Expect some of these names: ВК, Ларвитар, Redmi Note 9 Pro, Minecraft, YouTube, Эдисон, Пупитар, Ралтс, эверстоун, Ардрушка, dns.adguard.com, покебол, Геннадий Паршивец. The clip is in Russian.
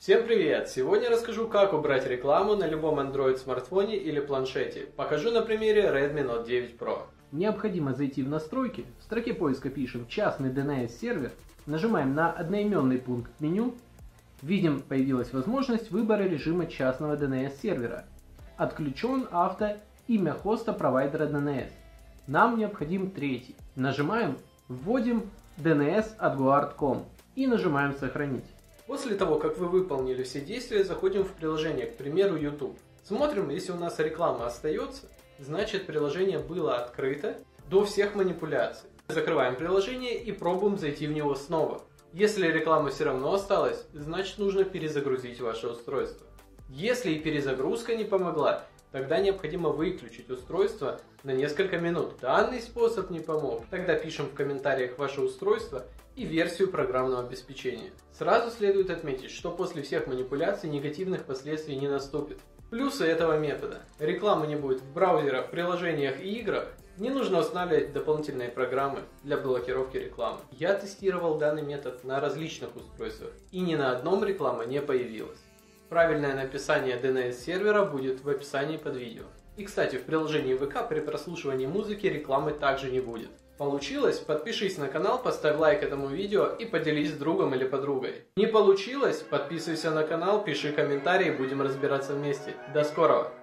Всем привет! Сегодня расскажу, как убрать рекламу на любом Android смартфоне или планшете. Покажу на примере Redmi Note 9 Pro. Необходимо зайти в настройки, в строке поиска пишем «Частный DNS-сервер», нажимаем на одноименный пункт меню, видим, появилась возможность выбора режима частного DNS-сервера. Отключен авто, имя хоста провайдера DNS. Нам необходим третий. Нажимаем, вводим DNS@guard.com и нажимаем «Сохранить». После того, как вы выполнили все действия, заходим в приложение, к примеру, YouTube. Смотрим, если у нас реклама остается, значит приложение было открыто до всех манипуляций. Закрываем приложение и пробуем зайти в него снова. Если реклама все равно осталась, значит нужно перезагрузить ваше устройство. Если и перезагрузка не помогла, тогда необходимо выключить устройство на несколько минут. Данный способ не помог. Тогда пишем в комментариях ваше устройство и версию программного обеспечения. Сразу следует отметить, что после всех манипуляций негативных последствий не наступит. Плюсы этого метода. Рекламы не будет в браузерах, приложениях и играх. Не нужно устанавливать дополнительные программы для блокировки рекламы. Я тестировал данный метод на различных устройствах, и ни на одном реклама не появилась. Правильное написание DNS-сервера будет в описании под видео. И, кстати, в приложении ВК при прослушивании музыки рекламы также не будет. Получилось? Подпишись на канал, поставь лайк этому видео и поделись с другом или подругой. Не получилось? Подписывайся на канал, пиши комментарии, будем разбираться вместе. До скорого!